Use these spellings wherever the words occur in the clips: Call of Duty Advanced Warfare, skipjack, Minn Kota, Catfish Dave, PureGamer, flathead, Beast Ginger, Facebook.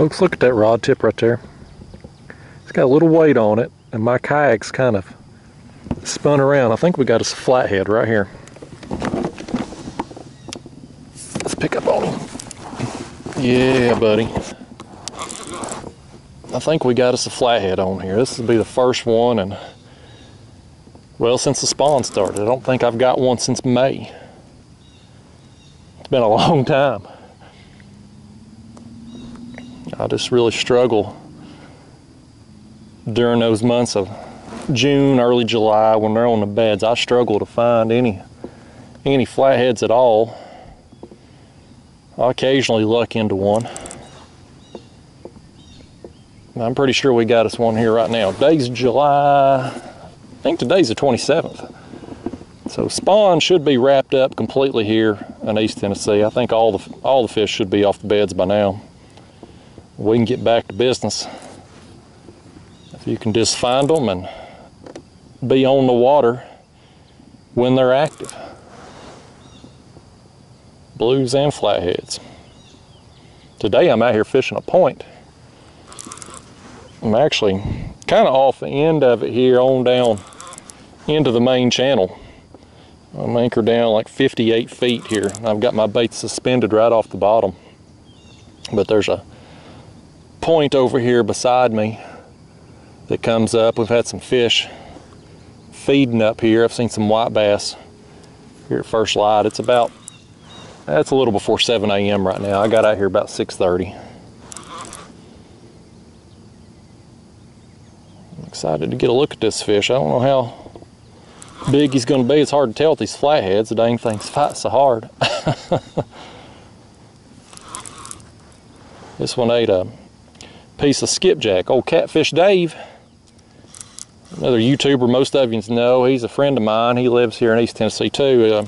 Folks, look at that rod tip right there. It's got a little weight on it, and my kayak's kind of spun around. I think we got a flathead right here. Let's pick up on him. Yeah, buddy. I think we got us a flathead on here. This will be the first one, and well, since the spawn started. I don't think I've got one since May. It's been a long time. I just really struggle during those months of June, early July, when they're on the beds. I struggle to find any flatheads at all. I occasionally luck into one. I'm pretty sure we got us one here right now. Today's July, I think today's the 27th. So spawn should be wrapped up completely here in East Tennessee. I think all the fish should be off the beds by now. We can get back to business. If you can just find them and be on the water when they're active. Blues and flatheads. Today I'm out here fishing a point. I'm actually kind of off the end of it here, on down into the main channel. I'm anchored down like 58 feet here. I've got my bait suspended right off the bottom. But there's a point over here beside me that comes up. We've had some fish feeding up here. I've seen some white bass here at first light. It's about, that's a little before 7 a.m. right now. I got out here about 6:30. Excited to get a look at this fish. I don't know how big he's going to be. It's hard to tell with these flatheads. The dang things fight so hard. This one ate a piece of skipjack. Old Catfish Dave, another YouTuber most of you know. He's a friend of mine. He lives here in East Tennessee too.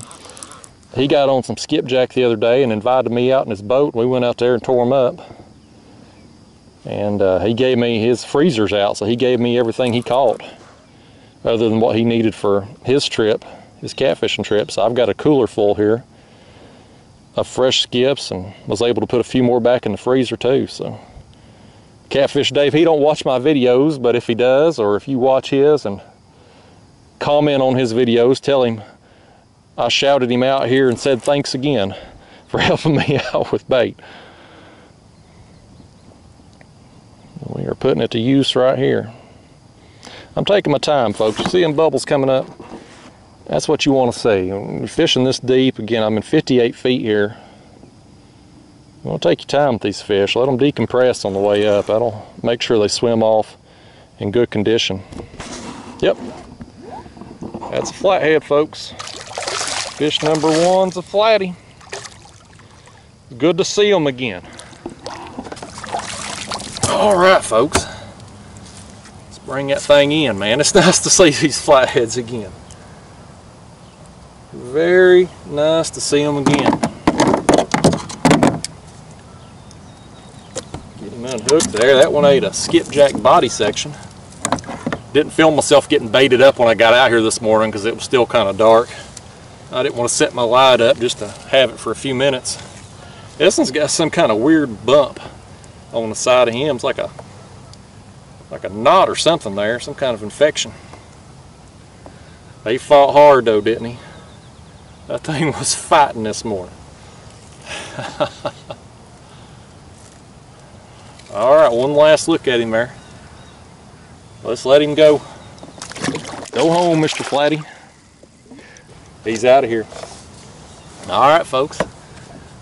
He got on some skipjack the other day and invited me out in his boat. We went out there and tore him up. And he gave me, his freezer's out, so he gave me everything he caught other than what he needed for his trip, his catfishing trip. So I've got a cooler full here of fresh skips and was able to put a few more back in the freezer too. So Catfish Dave, he don't watch my videos, but if he does, or if you watch his and comment on his videos, tell him I shouted him out here and said thanks again for helping me out with bait. We are putting it to use right here. I'm taking my time, folks. You see them bubbles coming up? That's what you want to see. When you're fishing this deep, again, I'm in 58 feet here. You want to take your time with these fish. Let them decompress on the way up. That'll make sure they swim off in good condition. Yep. That's a flathead, folks. Fish number one's a flatty. Good to see them again. All right, folks, let's bring that thing in, man. It's nice to see these flatheads again. Very nice to see them again. Get him unhooked there. That one ate a skipjack body section. Didn't film myself getting baited up when I got out here this morning because it was still kind of dark. I didn't want to set my light up just to have it for a few minutes. This one's got some kind of weird bump on the side of him. It's like a knot or something there, some kind of infection. He fought hard though, didn't he? That thing was fighting this morning. All right, one last look at him there. Let's let him go. Go home, Mr. Flatty. He's out of here. All right, folks.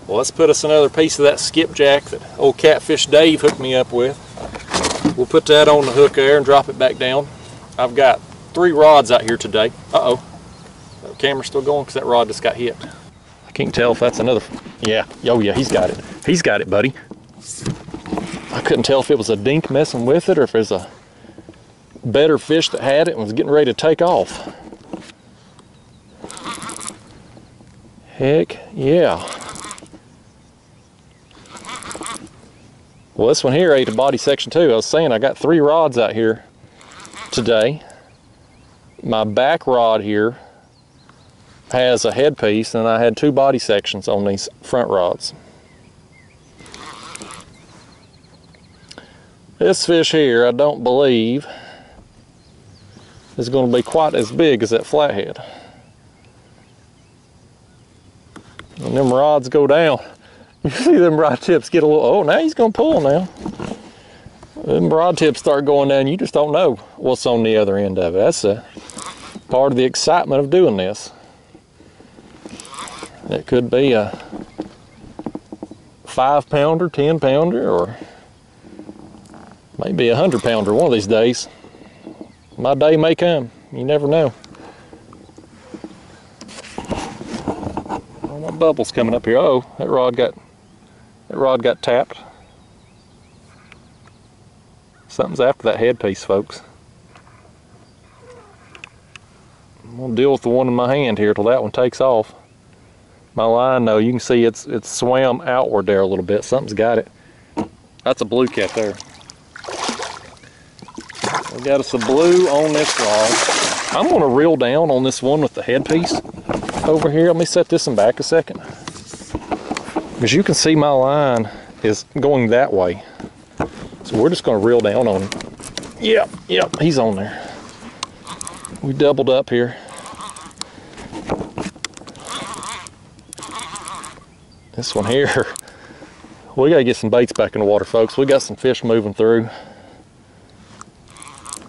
Well, let's put us another piece of that skipjack that old Catfish Dave hooked me up with. We'll put that on the hook there and drop it back down. I've got 3 rods out here today. The camera's still going because that rod just got hit. I can't tell if that's another. Yeah, oh yeah, he's got it. He's got it, buddy. I couldn't tell if it was a dink messing with it or if it was a better fish that had it and was getting ready to take off. Heck yeah. Well, this one here ate a body section too. I was saying I got 3 rods out here today. My back rod here has a headpiece, and I had 2 body sections on these front rods. This fish here, I don't believe, is going to be quite as big as that flathead. And them rods go down. You see them rod tips get a little, oh, now he's going to pull now. Them rod tips start going down. You just don't know what's on the other end of it. That's a part of the excitement of doing this. It could be a 5-pounder, 10-pounder, or maybe a 100-pounder one of these days. My day may come. You never know. Oh, my bubble's coming up here. Uh-oh, that rod got tapped. Something's after that headpiece, folks. I'm gonna deal with the one in my hand here till that one takes off. My line, though, you can see it's swam outward there a little bit. Something's got it. That's a blue cat there. We got us a blue on this rod. I'm gonna reel down on this one with the headpiece over here. Let me set this one back a second. As you can see, my line is going that way. So we're just gonna reel down on him. Yep, he's on there. We doubled up here. This one here, we gotta get some baits back in the water, folks. We got some fish moving through.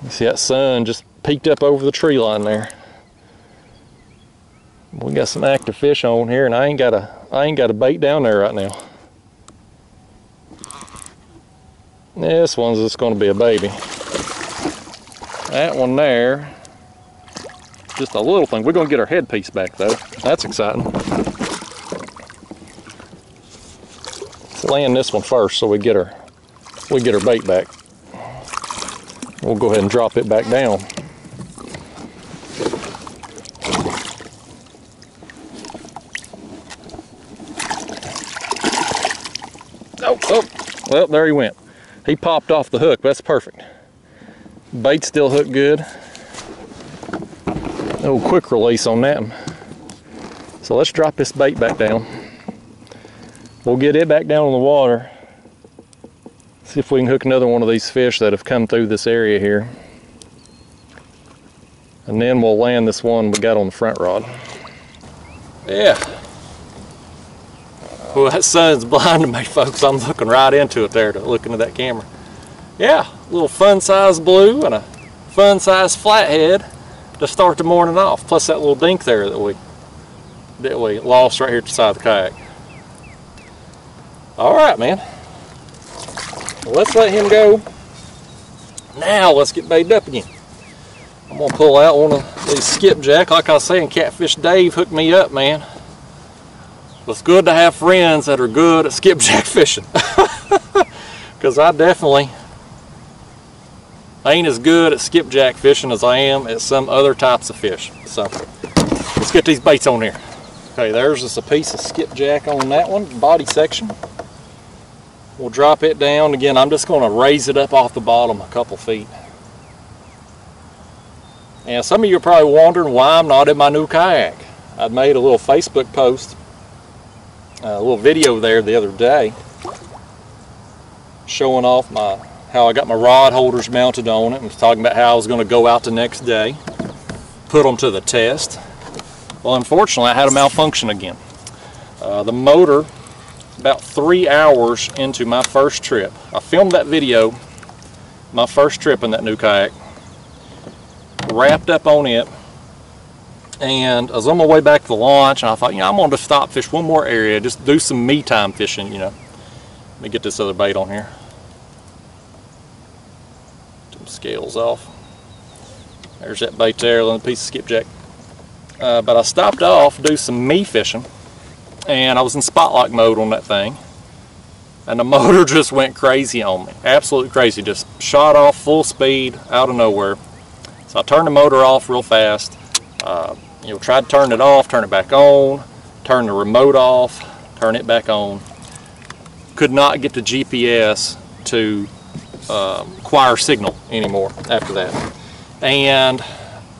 You see that sun just peeked up over the tree line there. We got some active fish on here, and I ain't got a bait down there right now. This one's just gonna be a baby. That one there, just a little thing. We're gonna get our headpiece back though. That's exciting. Land this one first so we get her bait back. We'll go ahead and drop it back down. Oh, well, there he went. He popped off the hook. That's perfect. Bait still hooked good. Oh, quick release on that one. So let's drop this bait back down. We'll get it back down in the water. See if we can hook another one of these fish that have come through this area here. And then we'll land this one we got on the front rod. Yeah. Well, that sun's blinding me, folks. I'm looking right into it there, looking at that camera. Yeah, a little fun-sized blue and a fun-sized flathead to start the morning off. Plus that little dink there that we lost right here at the side of the kayak. All right, man, let's let him go. Now let's get baited up again. I'm gonna pull out one of these skipjack. Like I was saying, Catfish Dave hooked me up, man. It's good to have friends that are good at skipjack fishing, because I definitely ain't as good at skipjack fishing as I am at some other types of fish. So let's get these baits on here. Okay, there's just a piece of skipjack on that one, body section. We'll drop it down. Again, I'm just going to raise it up off the bottom a couple feet. Now, some of you are probably wondering why I'm not in my new kayak. I made a little Facebook post, a little video there the other day, showing off how I got my rod holders mounted on it, and was talking about how I was going to go out the next day, put them to the test. Well, unfortunately, I had a malfunction again. The motor, about 3 hours into my first trip. I filmed that video, my first trip in that new kayak, wrapped up on it, and I was on my way back to the launch, and I thought, you know, I'm going to stop, fish one more area, just do some me time fishing, you know. Let me get this other bait on here. Get some scales off. There's that bait there, a little piece of skipjack. But I stopped off to do some me fishing, and I was in spotlight mode on that thing, and the motor just went crazy on me. Absolutely crazy. Just shot off full speed out of nowhere. So I turned the motor off real fast. You know, tried to turn it off, turn it back on, turn the remote off, turn it back on. Could not get the GPS to acquire signal anymore after that. And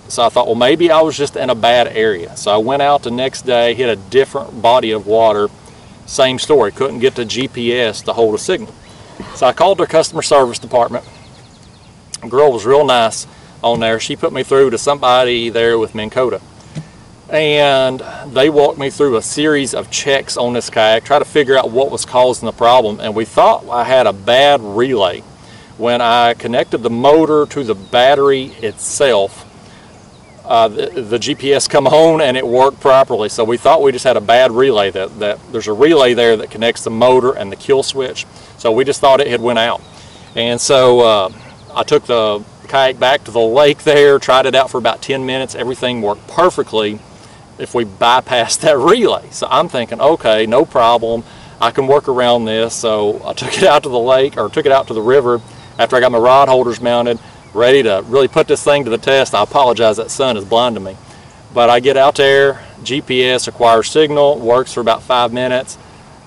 so I thought, well, maybe I was just in a bad area. So I went out the next day, hit a different body of water, same story, couldn't get the GPS to hold a signal. So I called their customer service department. The girl was real nice on there. She put me through to somebody there with Minn Kota. And they walked me through a series of checks on this kayak, try to figure out what was causing the problem. And we thought I had a bad relay. When I connected the motor to the battery itself, the GPS come on and it worked properly. So we thought we just had a bad relay, that there's a relay there that connects the motor and the kill switch. So we just thought it had went out. And so I took the kayak back to the lake there, tried it out for about 10 minutes. Everything worked perfectly if we bypassed that relay. So I'm thinking, okay, no problem. I can work around this. So I took it out to the lake, or took it out to the river after I got my rod holders mounted, ready to really put this thing to the test. I apologize, that sun is blinding me. But I get out there, GPS acquires signal, works for about 5 minutes,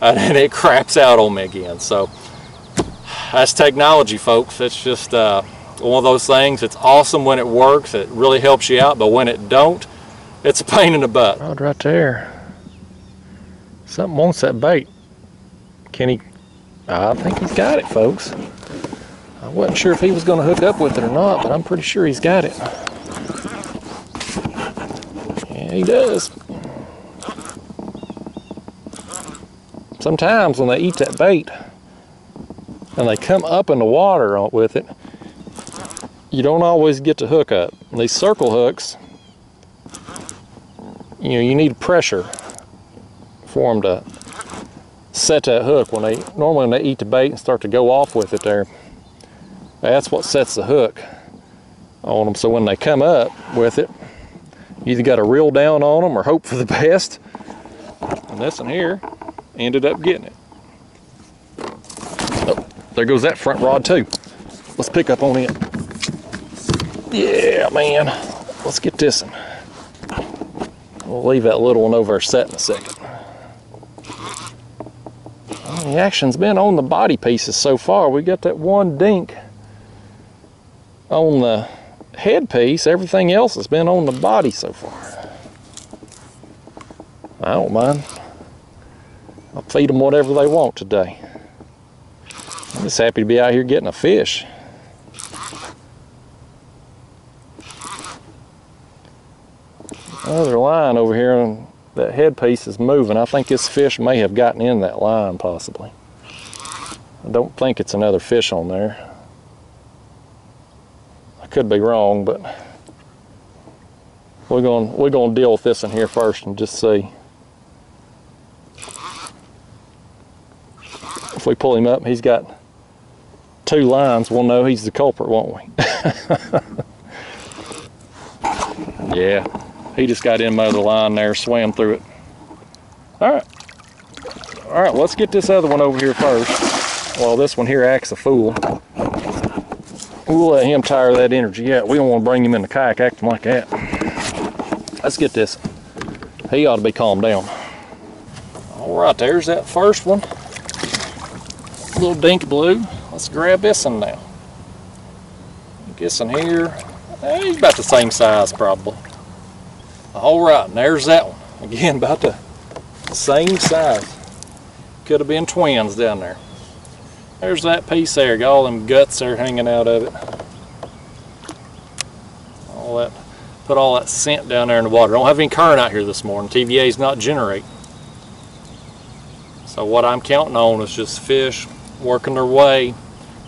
and then it craps out on me again. So that's technology, folks. It's just one of those things. It's awesome when it works. It really helps you out, but when it don't, it's a pain in the butt. Rod right there. Something wants that bait. Can he? I think he's got it, folks. I wasn't sure if he was going to hook up with it or not, but I'm pretty sure he's got it. Yeah, he does. Sometimes when they eat that bait and they come up in the water with it, you don't always get to hook up. And these circle hooks, you know, you need pressure for them to set that hook. When they normally, when they eat the bait and start to go off with it there, that's what sets the hook on them. So when they come up with it, you either got to reel down on them or hope for the best. And this one here ended up getting it. Oh, there goes that front rod too. Let's pick up on it. Yeah, man. Let's get this one. We'll leave that little one over our set in a second. Well, the action's been on the body pieces so far. We got that one dink on the headpiece. Everything else has been on the body so far. I don't mind. I'll feed them whatever they want today. I'm just happy to be out here getting a fish. Another line over here, and that headpiece is moving. I think this fish may have gotten in that line, possibly. I don't think it's another fish on there. Could be wrong, but we're gonna deal with this in here first and just see. If we pull him up, he's got two lines. We'll know he's the culprit, won't we? Yeah, he just got in my other line there, swam through it. All right, let's get this other one over here first. Well, this one here acts a fool. We'll let him tire that energy out. We don't want to bring him in the kayak acting like that. Let's get this. He ought to be calmed down. All right, there's that first one. A little dink blue. Let's grab this one now. This one here. He's about the same size, probably. All right, and there's that one. Again, about the same size. Could have been twins down there. There's that piece there. Got all them guts there hanging out of it. All that, put all that scent down there in the water. Don't have any current out here this morning. TVA's not generate. So what I'm counting on is just fish working their way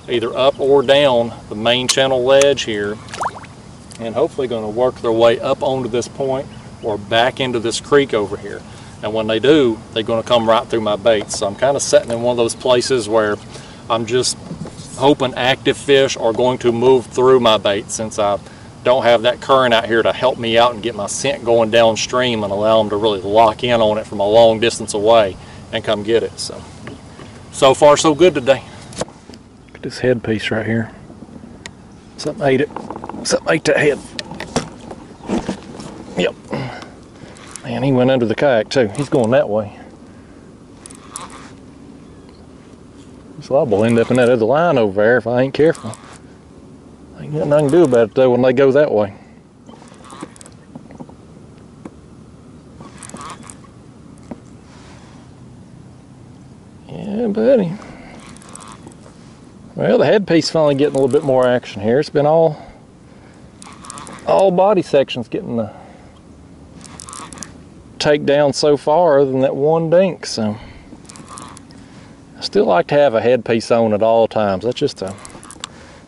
either up or down the main channel ledge here, and hopefully going to work their way up onto this point or back into this creek over here. And when they do, they're going to come right through my bait. So I'm kind of sitting in one of those places where I'm just hoping active fish are going to move through my bait, since I don't have that current out here to help me out and get my scent going downstream and allow them to really lock in on it from a long distance away and come get it. So far so good today. Look at this headpiece right here. Something ate it. Something ate that head. Yep. Man, he went under the kayak too. He's going that way. This lob will end up in that other line over there if I ain't careful. Ain't nothing I can do about it though when they go that way. Yeah, buddy. Well, the headpiece finally getting a little bit more action here. It's been all body sections getting the takedown so far, other than that one dink. So I still like to have a headpiece on at all times. That's just a,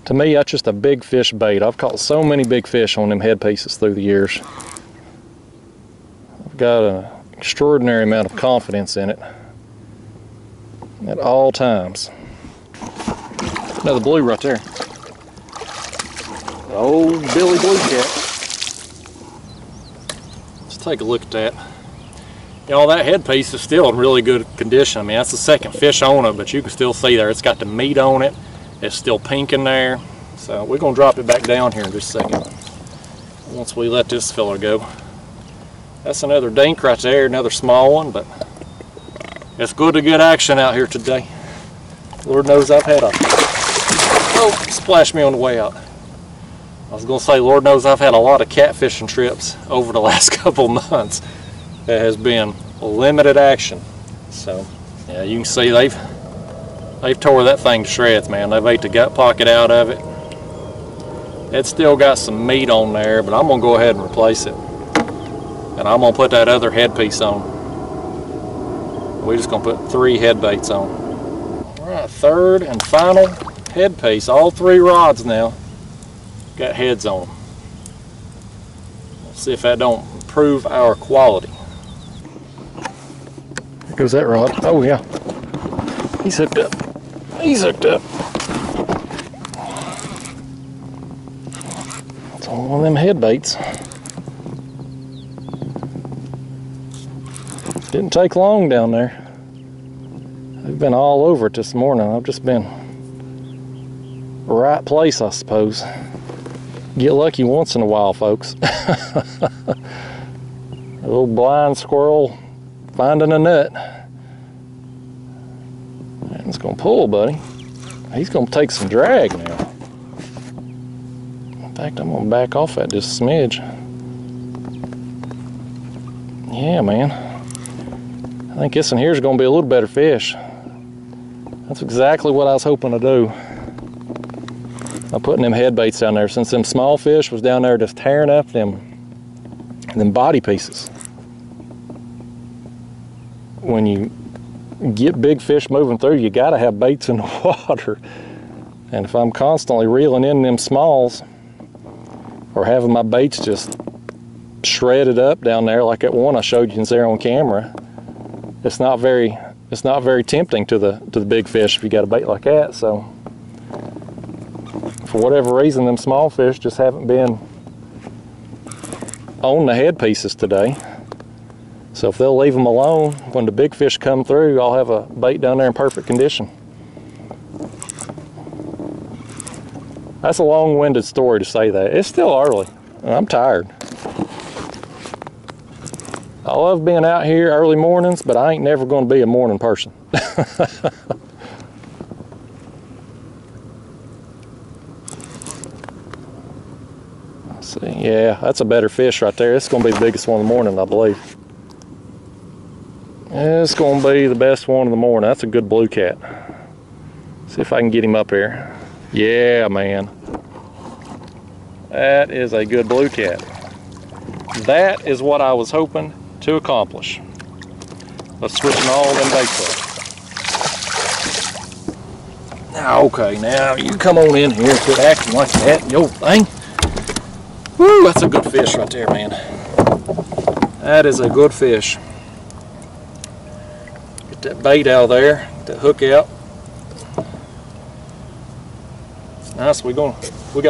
to me, that's just a big fish bait. I've caught so many big fish on them headpieces through the years. I've got an extraordinary amount of confidence in it at all times. Another blue right there. The old Billy Blue Cat. Let's take a look at that. You know, that headpiece is still in really good condition. I mean, that's the second fish on it, but you can still see there, it's got the meat on it. It's still pink in there. So we're gonna drop it back down here in just a second once we let this filler go. That's another dink right there, another small one, but it's good to get action out here today. Lord knows I've had a... Oh, splashed me on the way out. I was gonna say, Lord knows I've had a lot of catfishing trips over the last couple months. There has been limited action. So, yeah, you can see they've tore that thing to shreds, man. They've ate the gut pocket out of it. It's still got some meat on there, but I'm gonna go ahead and replace it. And I'm gonna put that other headpiece on. We're just gonna put three head baits on. All right, third and final headpiece. All three rods now got heads on them. Let's see if that don't improve our quality. Here goes that rod. Oh yeah, he's hooked up. He's hooked up. It's on one of them head baits. Didn't take long down there. I've been all over it this morning. I've just been right place, I suppose. Get lucky once in a while, folks. A little blind squirrel finding a nut. And it's gonna pull, buddy. He's gonna take some drag now. In fact, I'm gonna back off that just a smidge. Yeah, man. I think this one here is gonna be a little better fish. That's exactly what I was hoping to do. I'm putting them head baits down there since them small fish was down there just tearing up them body pieces. When you get big fish moving through, you gotta have baits in the water. And if I'm constantly reeling in them smalls or having my baits just shredded up down there like that one I showed you there on camera, it's not very tempting to the big fish if you got a bait like that. So for whatever reason, them small fish just haven't been on the headpieces today. So if they'll leave them alone, when the big fish come through, I'll have a bait down there in perfect condition. That's a long-winded story to say that. It's still early, and I'm tired. I love being out here early mornings, but I ain't never going to be a morning person. Let's see, yeah, that's a better fish right there. It's going to be the biggest one in the morning, I believe. It's going to be the best one in the morning. That's a good blue cat. See if I can get him up here. Yeah, man. That is a good blue cat. That is what I was hoping to accomplish. Let's switch them all them baits up. Now, okay, now you come on in here and quit acting like that, yo thing. Woo, that's a good fish right there, man. That is a good fish. Get that bait out of there, get that hook out. It's nice. We got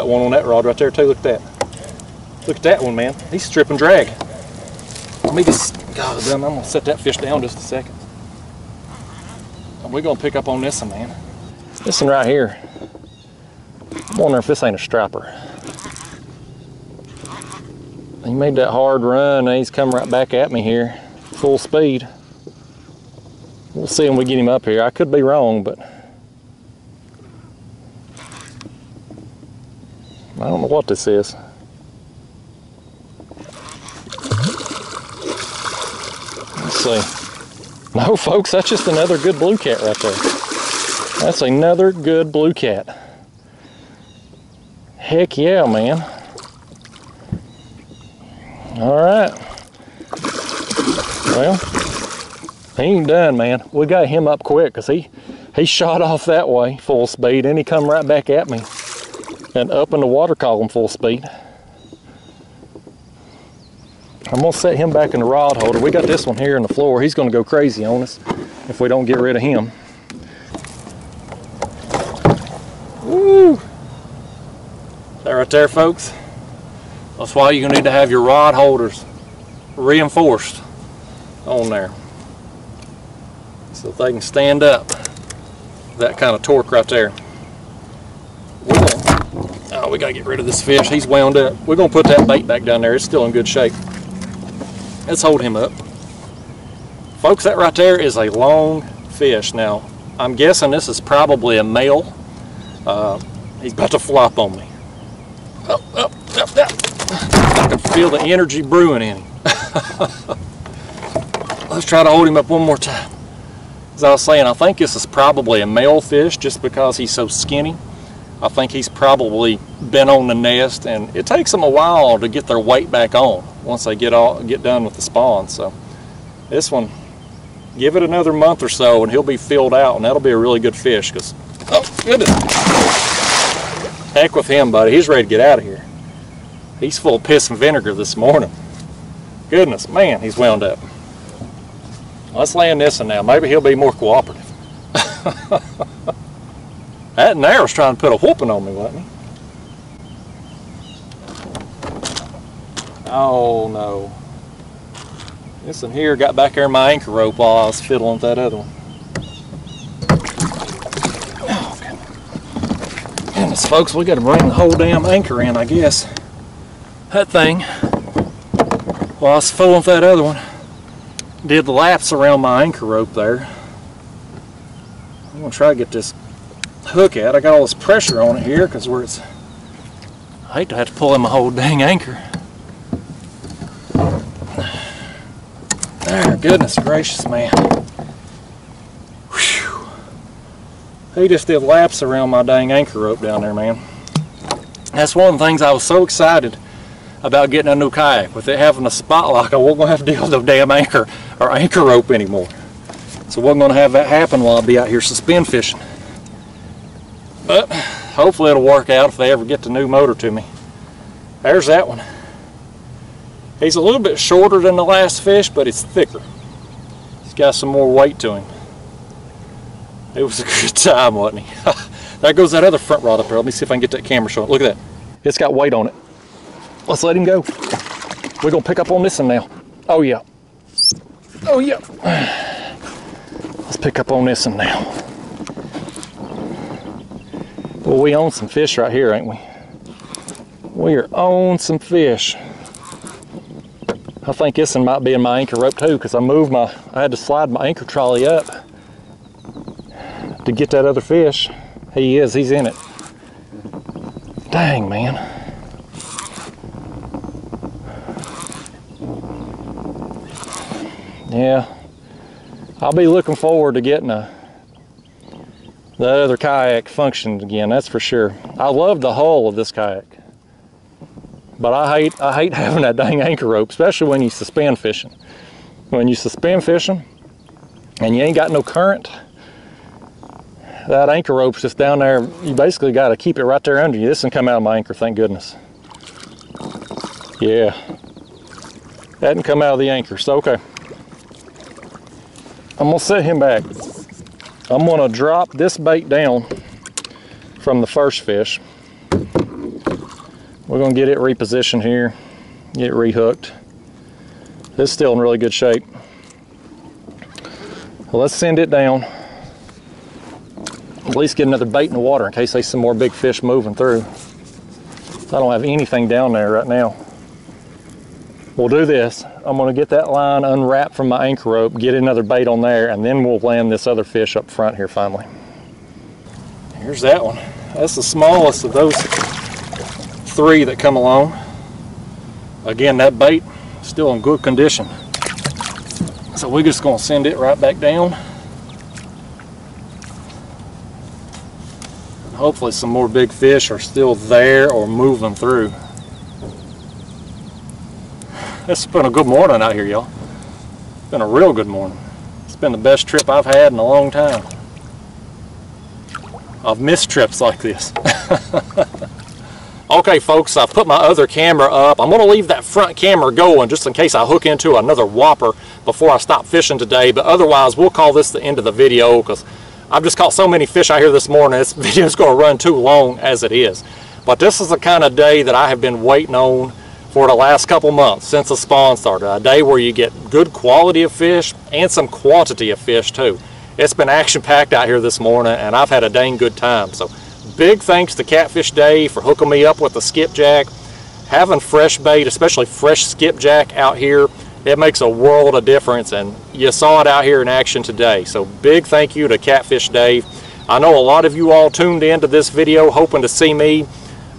one on that rod right there too. Look at that. Look at that one, man. He's stripping drag. Let me just, God, I'm gonna set that fish down just a second. And we're gonna pick up on this one, man. This one right here. I wonder if this ain't a striper. He made that hard run and he's come right back at me here, full speed. We'll see when we get him up here. I could be wrong, but I don't know what this is. See. No, folks, that's just another good blue cat right there. That's another good blue cat. Heck yeah, man. All right. Well, he ain't done, man. We got him up quick because he shot off that way full speed and he come right back at me and up in the water column full speed. I'm gonna set him back in the rod holder. We got this one here on the floor. He's gonna go crazy on us if we don't get rid of him. Woo! Is that right there, folks? That's why you're gonna need to have your rod holders reinforced on there so they can stand up. That kind of torque right there. Oh, we gotta get rid of this fish. He's wound up. We're gonna put that bait back down there. It's still in good shape. Let's hold him up. Folks, that right there is a long fish. Now, I'm guessing this is probably a male. He's about to flop on me. Up, up, up, up. I can feel the energy brewing in him. Let's try to hold him up one more time. As I was saying, I think this is probably a male fish just because he's so skinny. I think he's probably been on the nest, and it takes them a while to get their weight back on once they get done with the spawn. So this one, give it another month or so and he'll be filled out, and that'll be a really good fish. Because, oh goodness, heck with him, buddy. He's ready to get out of here. He's full of piss and vinegar this morning. Goodness, man, he's wound up. Let's land this one now. Maybe he'll be more cooperative. That nair was trying to put a whooping on me, wasn't he? Oh no. This one here got back there in my anchor rope while I was fiddling with that other one. Oh, goodness, folks, we got to bring the whole damn anchor in, I guess. That thing, while I was fooling with that other one, did the laps around my anchor rope there. I'm going to try to get this hook out. I got all this pressure on it here because where it's, I hate to have to pull in my whole dang anchor. There, goodness gracious, man. Whew. He just did laps around my dang anchor rope down there, man. That's one of the things I was so excited about getting a new kayak. With it having a spot lock, I wasn't going to have to deal with the damn anchor or anchor rope anymore. So I wasn't going to have that happen while I'd be out here suspend fishing. But hopefully it'll work out if they ever get the new motor to me. There's that one. He's a little bit shorter than the last fish, but it's thicker. He's got some more weight to him. It was a good time, wasn't he? There goes that other front rod up there. Let me see if I can get that camera shot. Look at that. It's got weight on it. Let's let him go. We're going to pick up on this one now. Oh, yeah. Oh, yeah. Let's pick up on this one now. Well, we own some fish right here, ain't we? We are on some fish. I think this one might be in my anchor rope too, because I had to slide my anchor trolley up to get that other fish. He's in it. Dang, man. Yeah, I'll be looking forward to getting the other kayak functioned again, that's for sure. I love the hull of this kayak, but I hate having that dang anchor rope, especially when you suspend fishing. When you suspend fishing and you ain't got no current, that anchor rope's just down there. You basically got to keep it right there under you. This one come out of my anchor, thank goodness. Yeah, that didn't come out of the anchor, so okay. I'm gonna set him back. I'm gonna drop this bait down from the first fish. We're gonna get it repositioned here, get it rehooked. It's still in really good shape. Well, let's send it down. At least get another bait in the water in case there's some more big fish moving through. I don't have anything down there right now. We'll do this. I'm gonna get that line unwrapped from my anchor rope, get another bait on there, and then we'll land this other fish up front here finally. Here's that one. That's the smallest of those three that come along. Again, that bait still in good condition. So we're just gonna send it right back down. hopefully some more big fish are still there or moving through. It's been a good morning out here, y'all. It's been a real good morning. It's been the best trip I've had in a long time. I've missed trips like this. Okay folks, I put my other camera up. I'm going to leave that front camera going just in case I hook into another whopper before I stop fishing today, but otherwise we'll call this the end of the video because I've just caught so many fish out here this morning. This video is going to run too long as it is. But this is the kind of day that I have been waiting on for the last couple months since the spawn started. A day where you get good quality of fish and some quantity of fish too. It's been action-packed out here this morning and I've had a dang good time. So big thanks to Catfish Dave for hooking me up with the skipjack. Having fresh bait, especially fresh skipjack out here, it makes a world of difference, and you saw it out here in action today. So big thank you to Catfish Dave. I know a lot of you all tuned into this video hoping to see me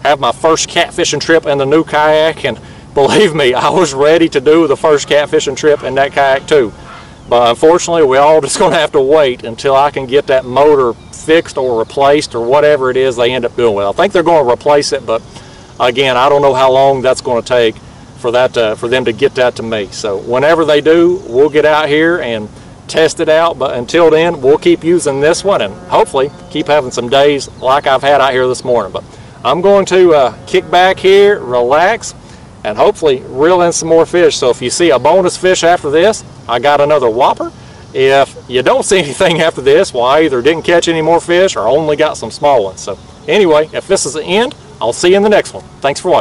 have my first catfishing trip in the new kayak, and believe me, I was ready to do the first catfishing trip in that kayak too. But unfortunately, we're all just going to have to wait until I can get that motor fixed or replaced or whatever it is they end up doing with it. I think they're going to replace it, but again, I don't know how long that's going to take for that for them to get that to me. So whenever they do, we'll get out here and test it out. But until then, we'll keep using this one and hopefully keep having some days like I've had out here this morning. But I'm going to kick back here, relax, and hopefully reel in some more fish. So if you see a bonus fish after this, I got another whopper. If you don't see anything after this, well, I either didn't catch any more fish or only got some small ones. So anyway, if this is the end, I'll see you in the next one. Thanks for watching.